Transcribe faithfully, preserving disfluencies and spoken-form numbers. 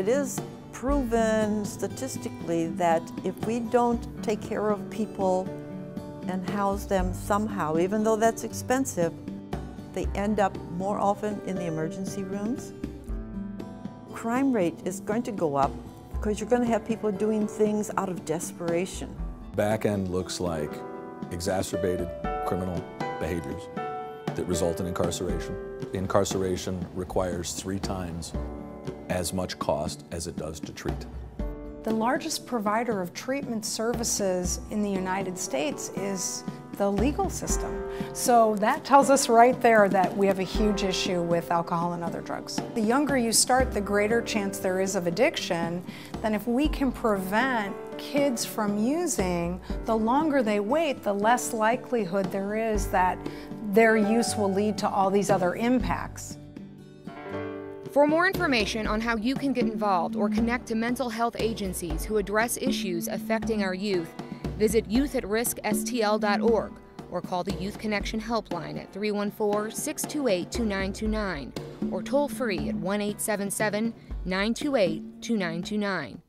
it is proven statistically that if we don't take care of people and house them somehow, even though that's expensive, they end up more often in the emergency rooms. Crime rate is going to go up because you're going to have people doing things out of desperation. Back end looks like exacerbated criminal behaviors that result in incarceration. Incarceration requires three times as much cost as it does to treat. The largest provider of treatment services in the United States is the legal system. So that tells us right there that we have a huge issue with alcohol and other drugs. The younger you start, the greater chance there is of addiction. Then if we can prevent kids from using, the longer they wait, the less likelihood there is that their use will lead to all these other impacts. For more information on how you can get involved or connect to mental health agencies who address issues affecting our youth, visit youth at risk S T L dot org or call the Youth Connection Helpline at three one four, six two eight, two nine two nine or toll free at one eight seven seven, nine two eight, two nine two nine.